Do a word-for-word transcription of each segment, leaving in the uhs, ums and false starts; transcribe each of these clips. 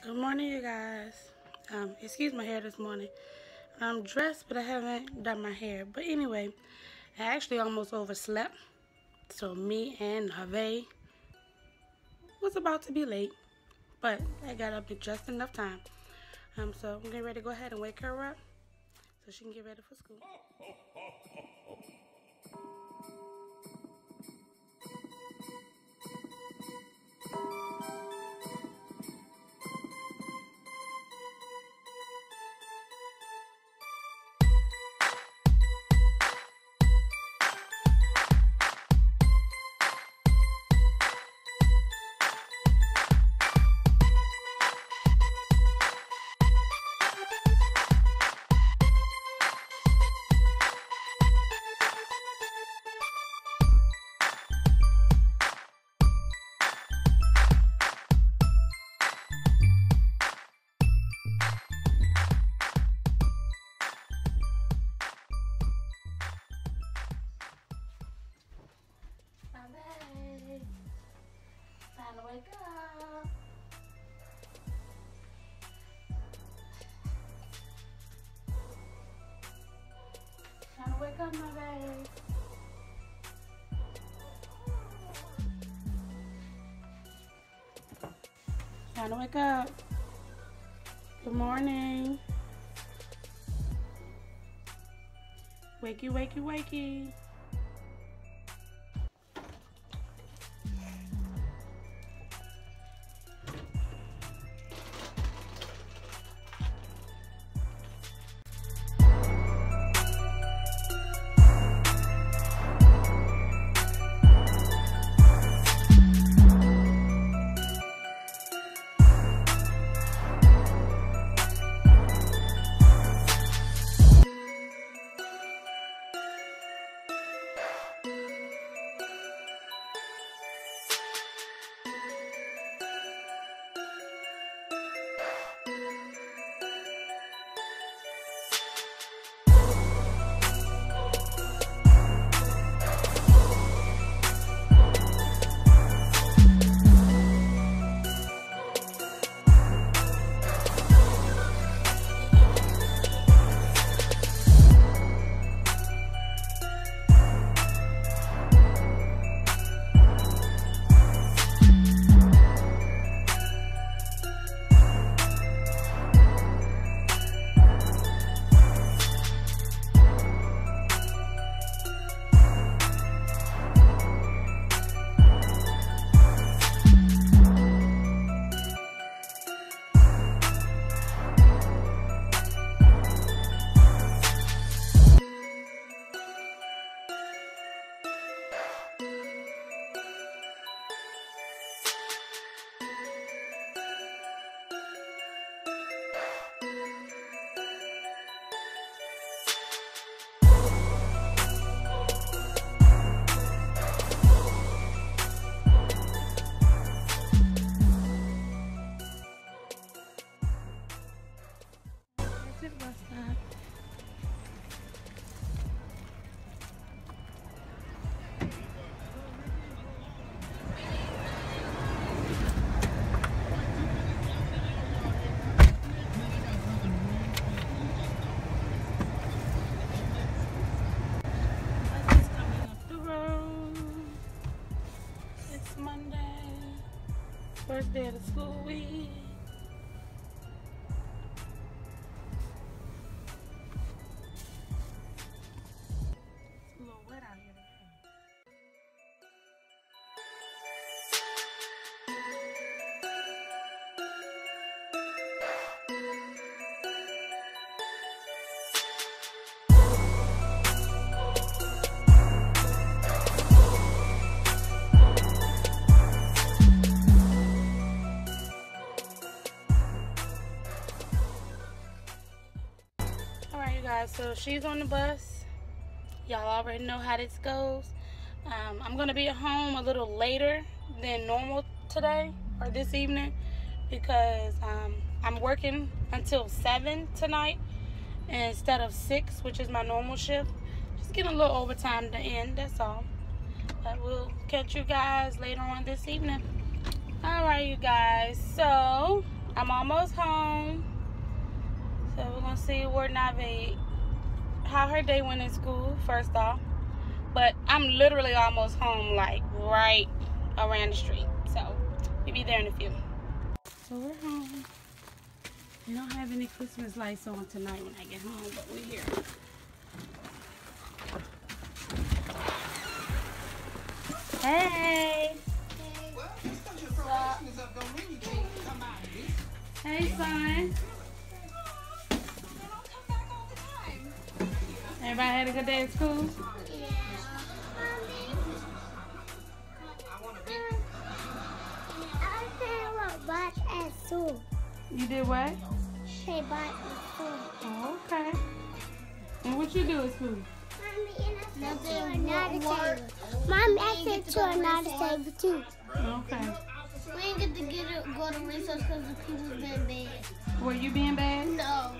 Good morning, you guys. Um, excuse my hair this morning. I'm dressed, but I haven't done my hair. But anyway, I actually almost overslept. So me and Harvey was about to be late, but I got up in just enough time. Um, so I'm getting ready to go ahead and wake her up so she can get ready for school. Wake up, my baby. Time to wake up. Good morning. Wakey, wakey, wakey. First day of the school week. It's a little wet out here guys. So she's on the bus. Y'all already know how this goes. um, I'm gonna be at home a little later than normal today or this evening because um, I'm working until seven tonight instead of six, which is my normal shift. Just getting a little overtime to end, that's all. But we'll catch you guys later on this evening. Alright, you guys, so I'm almost home, so we're gonna see where Nave, how her day went in school first off. But I'm literally almost home, like right around the street, so we'll be there in a few. So we're home. We don't have any Christmas lights on tonight when I get home, but we're here. Hey. Hey, son. Everybody had a good day at school? Yeah. I said what at school. You did what? Say bye at school. Oh, okay. And what you do at school? Nothing. Mom actually to another table too. Okay. We didn't get to get a, go to research because the people was being bad. Were you being bad? No.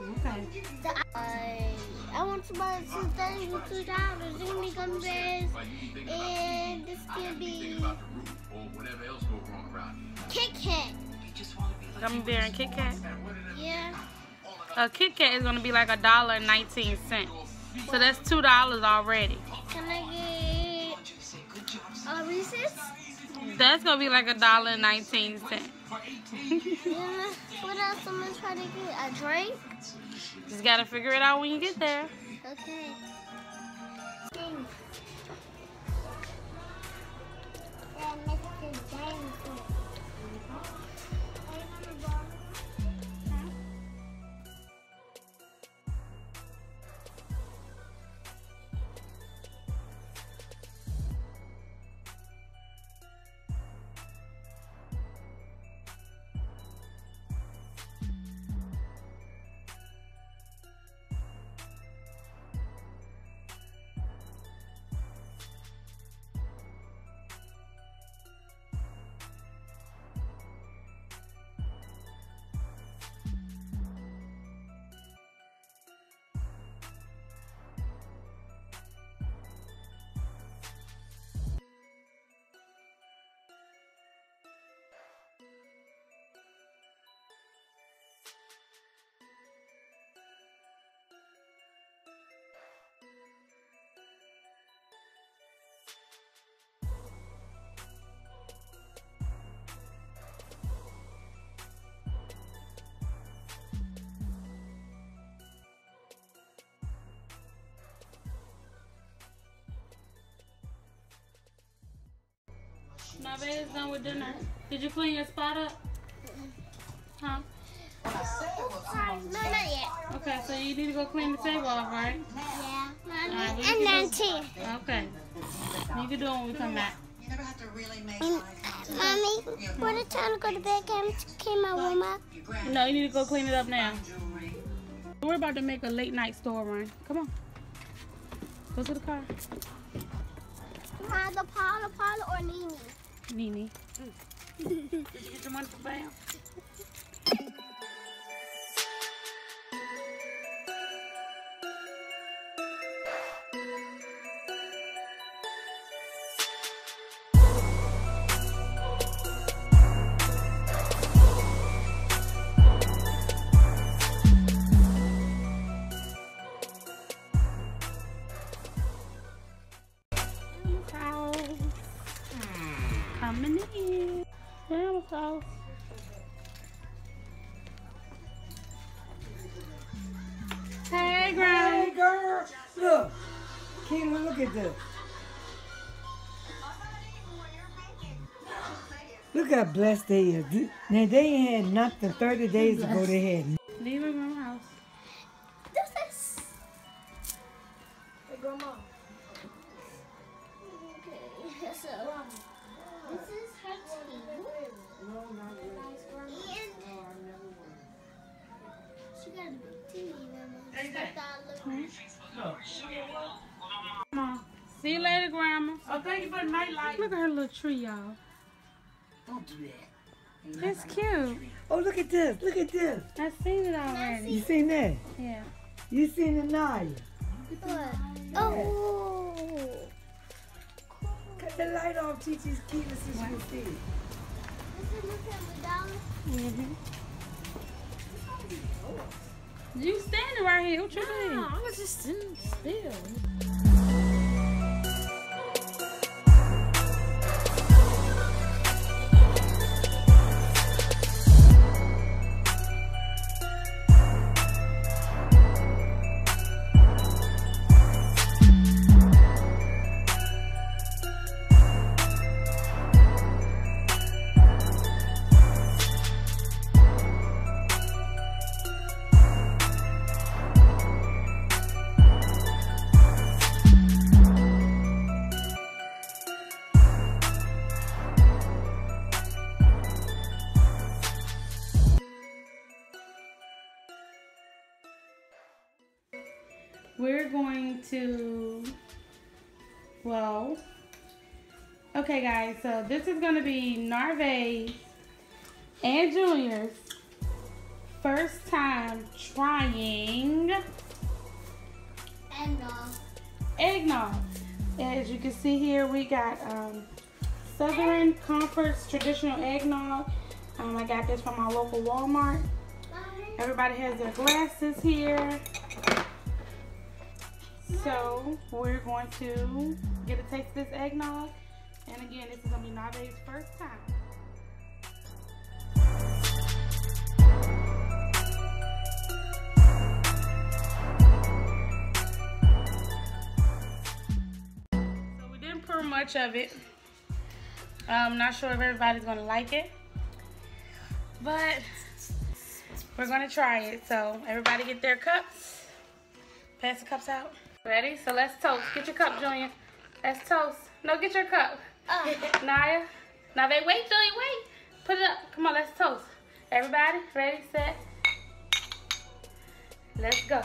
Okay. So I, I want to buy two things for two dollars. It's gonna be gum bears and this could be Kit Kat. Gummy bear and Kit Kat. Yeah. A Kit Kat is gonna be like a dollar and nineteen cents. So that's two dollars already. Can I get a Reese's? That's gonna be like a dollar and nineteen cents. Yeah, what else am I trying to get? A drink? Just gotta figure it out when you get there. Okay. Nave is done with dinner. Did you clean your spot up? Huh? No, no, not yet. Okay, so you need to go clean the table off, right? Yeah. All right, well, and then tea. Okay. You can do it when we come back. You never have to really make um, Mommy, hmm. what a time to go to bed. Can I warm up? No, you need to go clean it up now. We're about to make a late night store run. Come on. Go to the car. Either Paula, Paula, or Nene. Nene. Mm. Did you get your money for bail? Coming in. Now it's off. Hey, girl. Hey, girl. Look. Kayla, look at this. Look how blessed they is. Now, they ain't had nothing thirty days ago. They had nothing. Leave them in my house. This is. Hey, Grandma. Okay. That's it. This is her tea. And she got a big tea, Grandma. See you later, Grandma. Oh, thank you for the night light. Look at her little tree, y'all. Don't do that. That's cute. Oh, look at this. Look at this. I've seen it already. You seen that? Yeah. You seen it now? What? Oh. The light off, Chi-Chi's keeping so she can see. This is Mm-hmm. You standing right here. What you doing? No, I was just sitting still. We're going to, well, okay guys, so this is gonna be Narve's and Junior's first time trying eggnog. Eggnog. As you can see here, we got um, Southern Comfort's traditional eggnog. Um, I got this from my local Walmart. Everybody has their glasses here. So we're going to get a taste of this eggnog, and again, this is gonna be Narve's first time. So we didn't pour much of it. I'm not sure if everybody's gonna like it, but we're gonna try it. So everybody get their cups. Pass the cups out. Ready? So let's toast. Get your cup, Junior. Let's toast. No, get your cup. Oh. Naya. Narve, wait, Junior, wait. Put it up. Come on, let's toast. Everybody, ready, set. Let's go.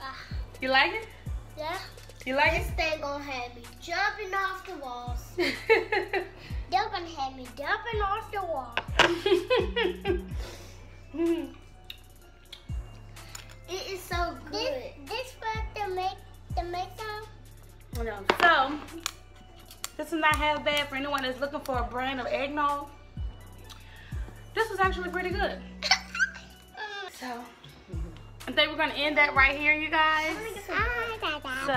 Ah. You like it? Yeah. You like it? This thing gonna have me jumping off the walls. They're gonna have me jumping off the wall. mm. It is so good. This, this for to make the make some. No. So this is not half bad for anyone that's looking for a brand of eggnog. This was actually pretty good. So I think we're gonna end that right here, you guys. So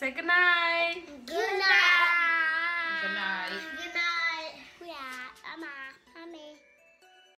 say good night. Good night. Good night. Good night.